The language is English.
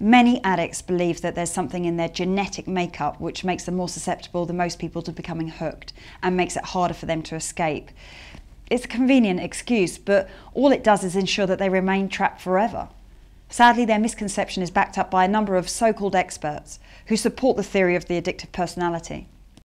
Many addicts believe that there's something in their genetic makeup which makes them more susceptible than most people to becoming hooked and makes it harder for them to escape. It's a convenient excuse, but all it does is ensure that they remain trapped forever. Sadly, their misconception is backed up by a number of so-called experts who support the theory of the addictive personality.